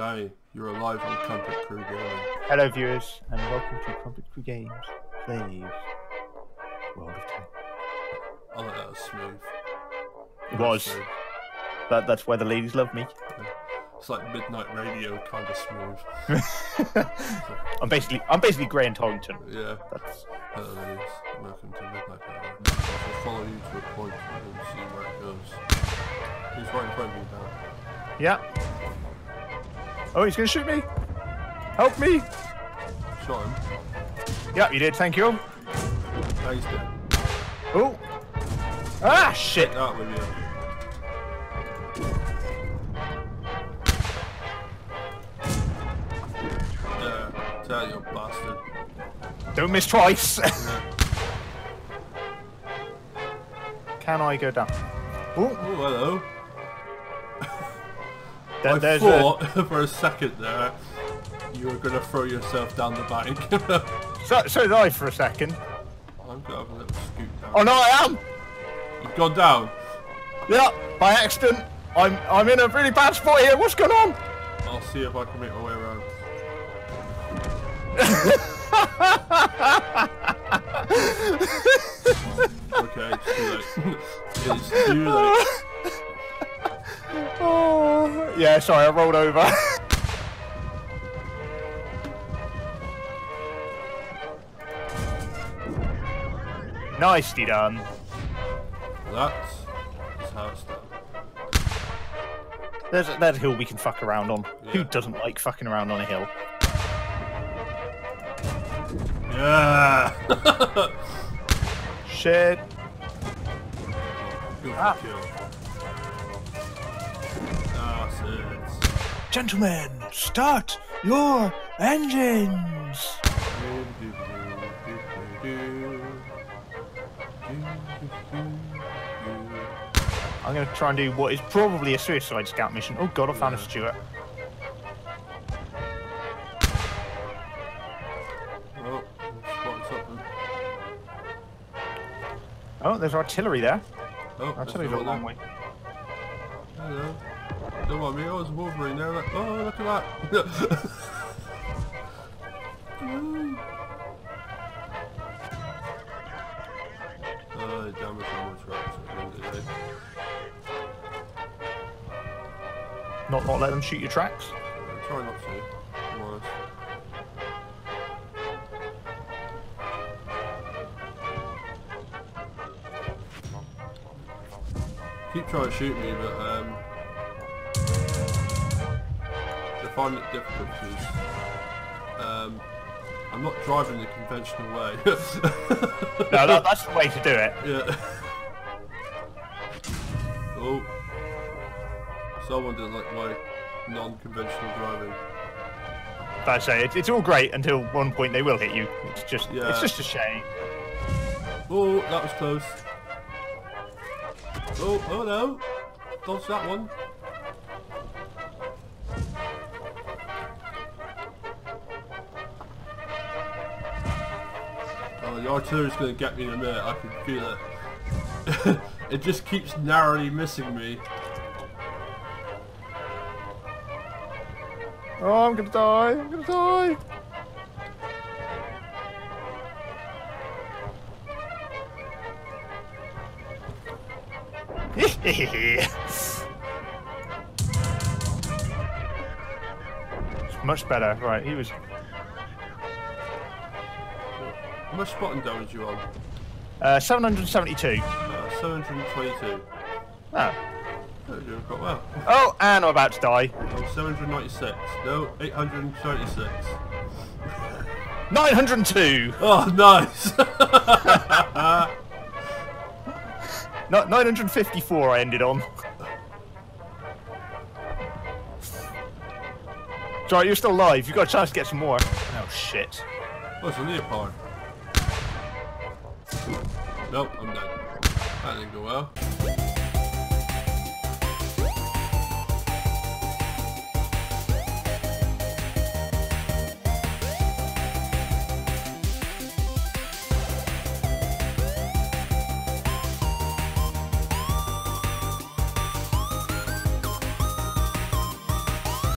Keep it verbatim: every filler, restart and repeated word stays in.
day. You're alive on Crumpet Crew Gaming. Hello viewers, and welcome to Crumpet Crew Games plays World of Time. I like that was smooth. It was. Smooth. That, that's why the ladies love me. Yeah. It's like Midnight Radio kind of smooth. I'm basically I'm basically Grant Tolington. Yeah. That's... Hello ladies, welcome to Midnight Radio. I'll follow you to a point and we'll see where it goes. He's right in front of you now. Yeah. Oh, he's gonna shoot me! Help me! Shot him. Yeah, you did, thank you. Now he's dead. Oh! Ah, shit! That with you. Yeah, tell you bastard. Don't miss twice! Yeah. Can I go down? Oh, hello. Then I thought a... for a second there you were going to throw yourself down the bank. so, so did I for a second. I'm going to have a little scoot down. Oh no, I am! You've gone down? Yeah, by accident. I'm I'm in a really bad spot here. What's going on? I'll see if I can make my way around. Okay, it's too late. It's too late. Oh, yeah, sorry, I rolled over. Nicely done. That's, that's how it's done. There's a, there's a hill we can fuck around on. Yeah. Who doesn't like fucking around on a hill? Yeah. Shit. Good ah. Kill. Gentlemen, start your engines! I'm going to try and do what is probably a suicide scout mission. Oh god, I found a Stuart. Oh, oh, there's artillery there. Oh, artillery's a long way. Hello. Don't want me, I was Wolverine there, like, oh look at that! Oh, they damaged how much rats at the end of the day. Not, not let them shoot your tracks? Yeah, try not to, I'm honest. Keep trying to shoot me, but um... I find it difficult because um, I'm not driving the conventional way. No, that, that's the way to do it. Yeah. Oh, someone didn't like my non-conventional driving. That's it. It's all great until one point they will hit you. It's just, yeah. It's just a shame. Oh, that was close. Oh, oh no! Dodge that one. The artillery's going to get me in a minute, I can feel it. It just keeps narrowly missing me. Oh, I'm going to die, I'm going to die! It's much better, right, he was... How much spotting damage you on? Uh, seven hundred seventy-two. Uh, seven hundred twenty-two. Ah. Oh. You're doing quite well. Oh, and I'm about to die. Oh, seven hundred ninety-six. No, eight hundred thirty-six. nine hundred two! Oh, nice! No, nine hundred fifty-four I ended on. Sorry, you're still alive. You've got a chance to get some more. Oh, shit. Oh, it's a leopard. Nope, I'm dead. That didn't go well.